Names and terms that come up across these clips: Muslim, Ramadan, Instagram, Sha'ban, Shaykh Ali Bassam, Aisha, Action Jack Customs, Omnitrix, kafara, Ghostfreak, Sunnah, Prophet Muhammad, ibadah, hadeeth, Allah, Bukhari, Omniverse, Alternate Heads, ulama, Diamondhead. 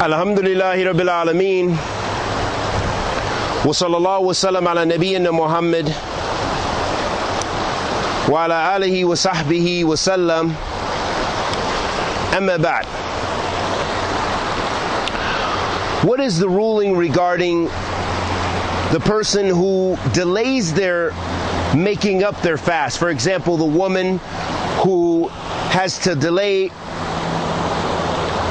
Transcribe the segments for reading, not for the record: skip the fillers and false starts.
Alhamdulillahi Rabbil Alameen. Wa sallallahu wa sallam ala nabiyyina Muhammad wa ala alihi wa sahbihi wa sallam. Amma ba'd. What is the ruling regarding the person who delays their making up their fast? For example, the woman who has to delay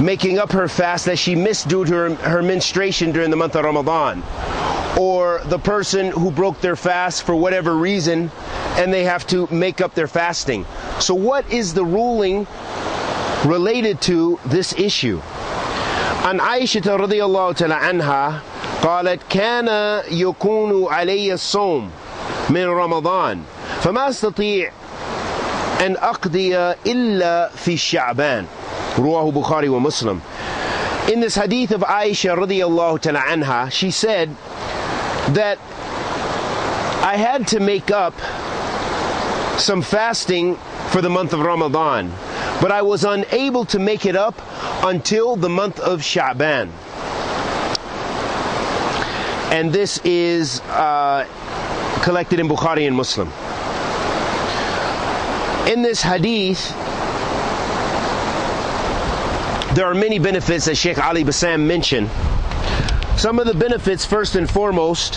making up her fast that she missed due to her menstruation during the month of Ramadan, or the person who broke their fast for whatever reason and they have to make up their fasting. So what is the ruling related to this issue? An Aisha radiyallahu ta'ala anha قالت كان يكون علي الصوم من رمضان فما استطيع أن أقضي إلا في شعبان. رواه Bukhari wa Muslim. In this hadith of Aisha radiyallahu ta'ala anha, she said that I had to make up some fasting for the month of Ramadan, but I was unable to make it up until the month of Sha'ban. And this is collected in Bukhari and Muslim. In this hadith, there are many benefits that Shaykh Ali Bassam mentioned. Some of the benefits, first and foremost,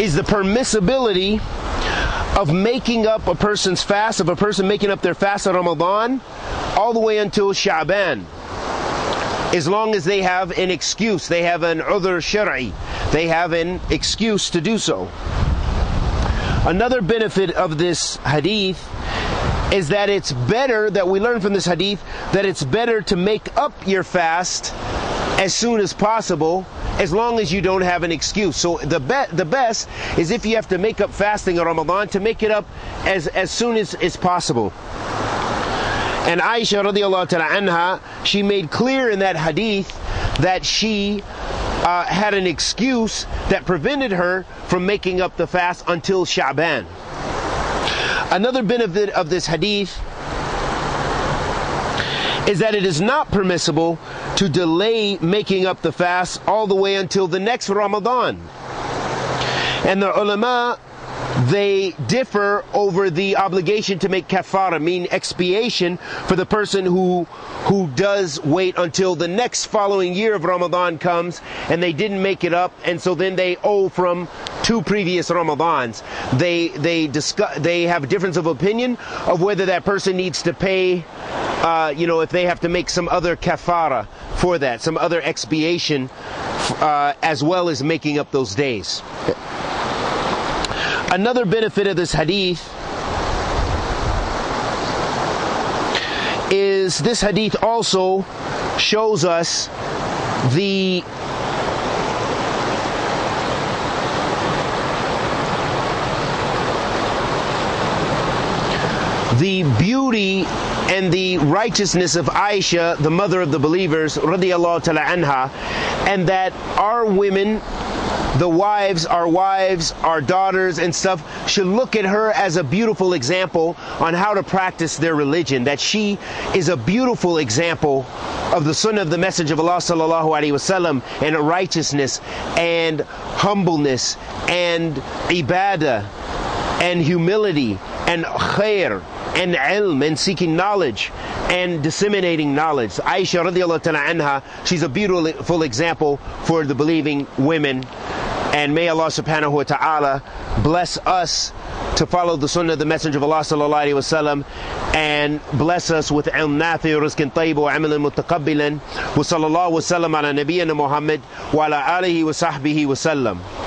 is the permissibility of making up a person's fast, of a person making up their fast in Ramadan all the way until Sha'ban, as long as they have an excuse, they have an udhr shari, they have an excuse to do so. Another benefit of this hadith is that it's better, that we learn from this hadith, that it's better to make up your fast as soon as possible, as long as you don't have an excuse. So the best is, if you have to make up fasting in Ramadan, to make it up as soon as is possible. And Aisha radiallahu ta'ala anha, she made clear in that hadith that she had an excuse that prevented her from making up the fast until Sha'ban. Another benefit of this hadith is that it is not permissible to delay making up the fast all the way until the next Ramadan. And the ulama, they differ over the obligation to make kafara, mean expiation, for the person who does wait until the next following year of Ramadan comes and they didn't make it up, and so then they owe from two previous Ramadans. They have a difference of opinion of whether that person needs to pay, if they have to make some other kafara for that, some other expiation, as well as making up those days. Another benefit of this hadith is this hadith also shows us the beauty and the righteousness of Aisha, the mother of the believers, radiyallahu ta'ala anha, and that our women, the wives, our daughters and stuff, should look at her as a beautiful example on how to practice their religion, that she is a beautiful example of the Sunnah of the Messenger of Allah sallallahu alaihi wasallam, and righteousness and humbleness and ibadah and humility and khair and ilm and seeking knowledge and disseminating knowledge. Aisha radiallahu ta'ala anha, she's a beautiful example for the believing women. And may Allah subhanahu wa ta'ala bless us to follow the Sunnah of the Messenger of Allah sallallahu alaihi wasallam, and bless us with ilm nafi, rizqin tayyib, wa amalan mutaqabbilan. Wa sallallahu wa sallam ala nabiyyina Muhammad wa ala alihi wa sahbihi wa sallam.